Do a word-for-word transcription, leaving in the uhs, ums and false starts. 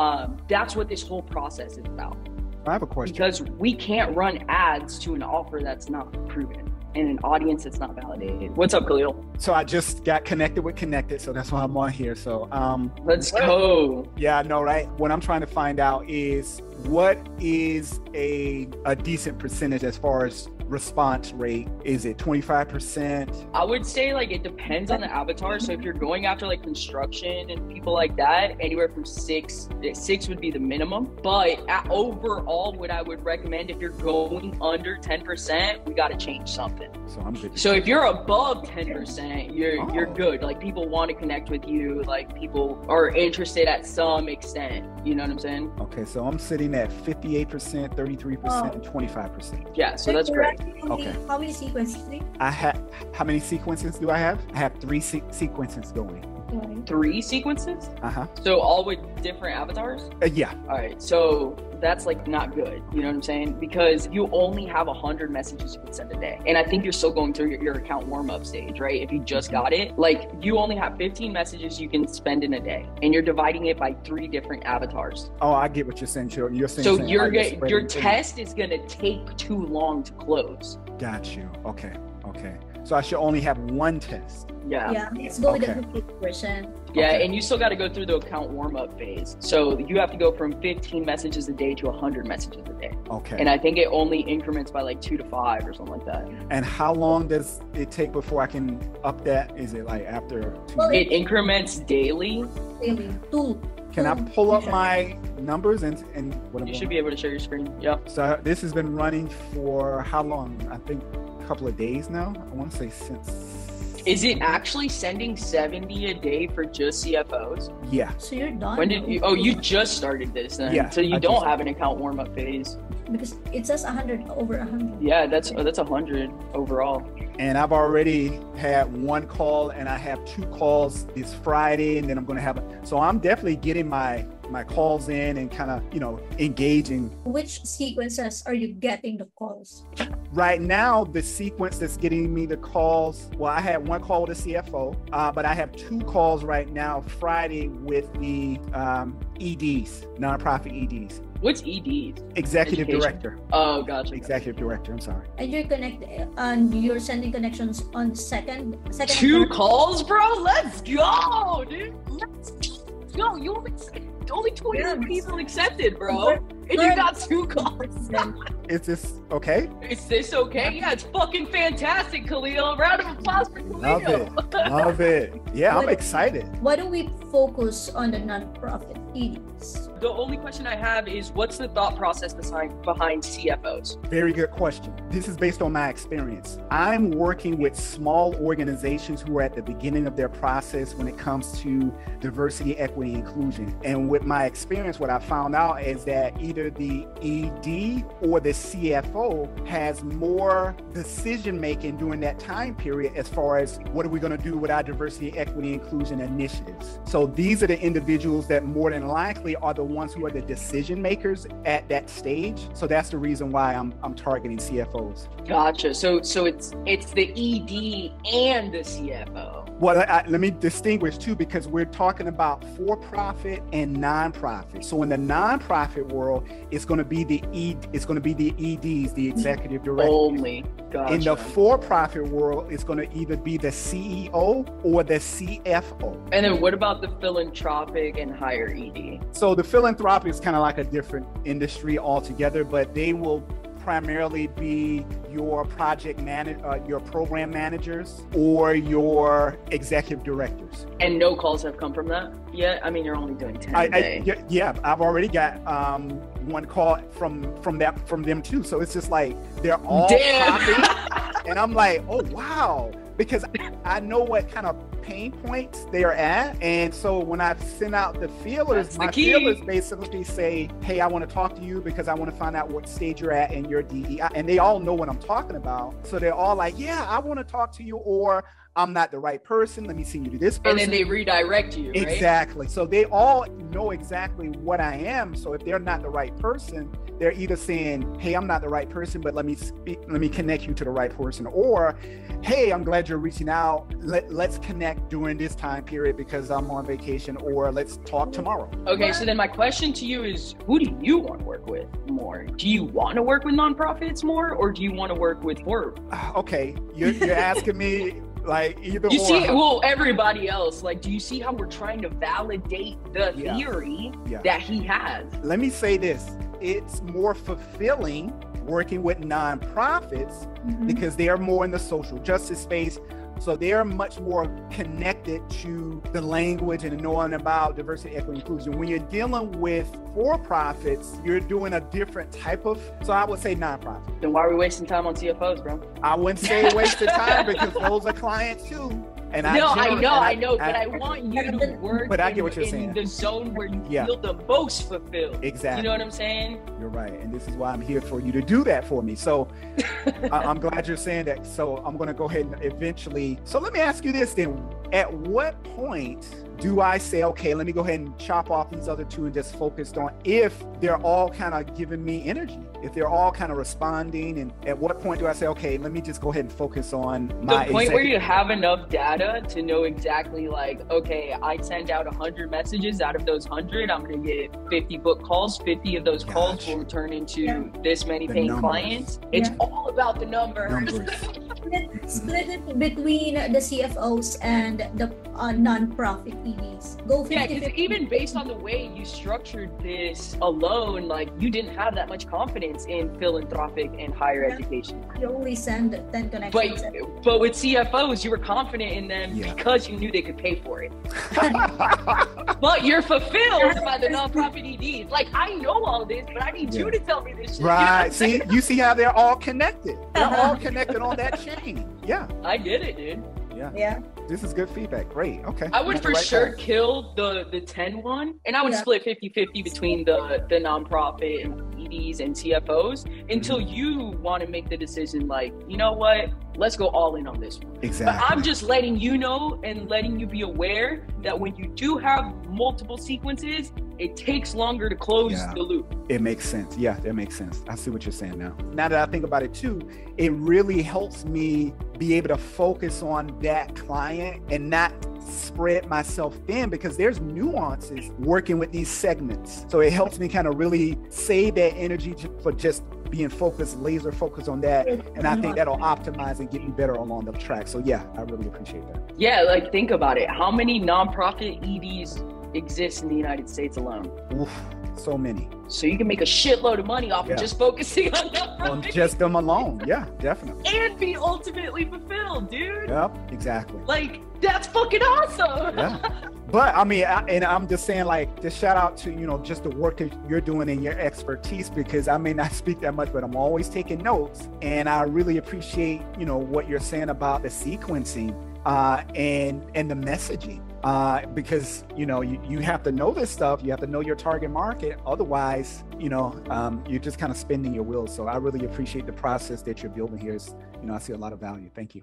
Um, that's what this whole process is about. I have a question. Because we can't run ads to an offer that's not proven and an audience that's not validated. What's up, Khalil? So I just got connected with Connected, so that's why I'm on here. So um, let's go. Yeah, I know, right? What I'm trying to find out is what is a, a decent percentage as far as response rate? Is it twenty-five percent? I would say like it depends on the avatar. So if you're going after like construction and people like that, anywhere from six, six would be the minimum. But overall, what I would recommend, if you're going under ten percent, we got to change something. So, I'm good. So if you're above ten percent, you're, oh. you're good. Like people want to connect with you. Like people are interested at some extent, you know what I'm saying? Okay. So I'm sitting at fifty-eight percent, thirty-three percent, oh. and twenty-five percent. Yeah. So that's great. Okay. How many sequences? I have. How many sequences do I have? I have three se sequences going. Okay. Three sequences? Uh huh. So all with different avatars? Uh, yeah. All right. So that's like not good. You know what I'm saying? Because you only have a hundred messages you can send a day, and I think you're still going through your, your account warm up stage, right? If you just got it, like you only have fifteen messages you can spend in a day, and you're dividing it by three different avatars. Oh, I get what you're saying. You're, you're saying. So saying you're gonna, your test is gonna take too long to close. Got you. Okay. Okay. So I should only have one test. Yeah. Yeah. Let's go with the fifty percent. Yeah, okay. And you still got to go through the account warm-up phase. So you have to go from fifteen messages a day to one hundred messages a day. Okay. And I think it only increments by like two to five or something like that. And how long does it take before I can up that? Is it like after two? Well, it increments daily. Daily. Two. Can I pull up my numbers and, and what? You should be able to share your screen. Yeah. So this has been running for how long? I think a couple of days now. I want to say since. Is it actually sending seventy a day for just C F Os? Yeah. So you're done. When did you? Oh, you just started this then. Yeah. So you I don't have an account warm up phase. Because it says one hundred over one hundred. Yeah, that's that's one hundred overall. And I've already had one call, and I have two calls this Friday, and then I'm going to have a, so I'm definitely getting my my calls in and kind of, you know, engaging. Which sequences are you getting the calls? Right now, the sequence that's getting me the calls, well, I had one call with the C F O, uh, but I have two calls right now, Friday, with the um, E Ds, nonprofit E Ds. What's E Ds? Executive Education. Director. Oh, gotcha. Executive gotcha. Director, I'm sorry. And you're connected, and you're sending connections on second, second. Two calls, bro? Let's go, dude. Let's go. You only, only twenty-nine yeah, people accepted, bro. And you got two calls. Is this okay? Is this okay? Yeah, it's fucking fantastic, Khalil. Round of applause for Khalil. Love it. Love it. Yeah, what, I'm excited. Why don't we focus on the nonprofit E Ds? The only question I have is, what's the thought process behind, behind C F Os? Very good question. This is based on my experience. I'm working with small organizations who are at the beginning of their process when it comes to diversity, equity, inclusion. And with my experience, what I found out is that either the E D or the C F O has more decision-making during that time period as far as what are we going to do with our diversity, equity, inclusion initiatives. So these are the individuals that more than likely are the ones who are the decision makers at that stage. So that's the reason why I'm I'm targeting C F Os. Gotcha. So so it's it's the E D and the C F O. Well, I, I, let me distinguish too, because we're talking about for-profit and nonprofit. So in the nonprofit world, it's going to be the E. It's going to be the E Ds, the executive director. Only. Gotcha. In the for-profit world, it's going to either be the C E O or the C F O. And then what about the philanthropic and higher E D? So the philanthropic is kind of like a different industry altogether, but they will primarily be your project manager, uh, your program managers, or your executive directors. And no calls have come from that yet? I mean, you're only doing ten I, a day. I, yeah, I've already got um, one call from from that from them too. So it's just like they're all popping, and I'm like, oh wow, because I know what kind of pain points they are at. And so when I send out the feelers, That's my the feelers basically say, hey, I want to talk to you because I want to find out what stage you're at in your D E I. And they all know what I'm talking about. So they're all like, yeah, I want to talk to you, or I'm not the right person. Let me see you do this person. And then they redirect you, right? Exactly. So they all know exactly what I am. So if they're not the right person, they're either saying, hey, I'm not the right person, but let me speak, let me connect you to the right person. Or, hey, I'm glad you're reaching out. Let, let's connect during this time period because I'm on vacation, or let's talk tomorrow. Okay. So then my question to you is, who do you want to work with more? Do you want to work with nonprofits more, or do you want to work with work? Okay. You're, you're asking me. Like either you or. See, well, everybody else, like, do you see how we're trying to validate the yeah. theory yeah. that he has? Let me say this. It's more fulfilling working with nonprofits mm-hmm. because they are more in the social justice space. So they are much more connected to the language and knowing about diversity, equity, inclusion. When you're dealing with for-profits, you're doing a different type of, so I would say nonprofit. Then why are we wasting time on C F Os, bro? I wouldn't say wasted time because those are clients too. And no, I, I know, I, I know, I, but I, I want you to work but I get in, what you're in saying. the zone where you yeah. feel the most fulfilled. Exactly. You know what I'm saying? You're right. And this is why I'm here for you to do that for me. So I, I'm glad you're saying that. So I'm going to go ahead and eventually. So let me ask you this then. At what point do I say, okay, let me go ahead and chop off these other two and just focus on if they're all kind of giving me energy, if they're all kind of responding? And at what point do I say, okay, let me just go ahead and focus on my- The point executive. Where you have enough data to know exactly like, okay, I send out one hundred messages. Out of those one hundred, I'm going to get fifty book calls. fifty of those Gosh. calls will turn into yeah. this many the paying numbers. clients. It's yeah. all about the numbers. numbers. Split it between the C F Os and the uh, non-profit P Ds. Go fifty, yeah, because even based on the way you structured this alone, like you didn't have that much confidence in philanthropic and higher yeah. education. You only send ten connections. But, but with C F Os, you were confident in them yeah. because you knew they could pay for it. But you're fulfilled by the non-profit E Ds. Like, I know all this, but I need yeah. you to tell me this shit. Right. You know see, you see how they're all connected. They're all connected on that shit. Yeah, I get it, dude. Yeah, yeah. This is good feedback. Great. Okay. I would for sure kill the the ten one, and I would yeah. split fifty fifty between the the nonprofit and E Ds and C F Os until mm-hmm. you want to make the decision. Like, you know what? Let's go all in on this one. Exactly. But I'm just letting you know and letting you be aware that when you do have multiple sequences, it takes longer to close yeah, the loop. It makes sense. Yeah, that makes sense. I see what you're saying now. Now that I think about it too, it really helps me be able to focus on that client and not spread myself thin because there's nuances working with these segments. So it helps me kind of really save that energy for just being focused, laser focused on that. And I think that'll optimize and get me better along the track. So yeah, I really appreciate that. Yeah, like think about it. How many nonprofit E Ds exists in the United States alone? Oof, so many. So you can make a shitload of money off yeah. of just focusing on that. On just them alone. Yeah, definitely. And be ultimately fulfilled, dude. Yep, exactly. Like, that's fucking awesome. Yeah. But I mean, I, and I'm just saying like, just shout out to, you know, just the work that you're doing and your expertise, because I may not speak that much, but I'm always taking notes. And I really appreciate, you know, what you're saying about the sequencing uh, and, and the messaging. Uh, because, you know, you, you have to know this stuff. You have to know your target market. Otherwise, you know, um, you're just kind of spinning your wheels. So I really appreciate the process that you're building here. It's, you know, I see a lot of value. Thank you.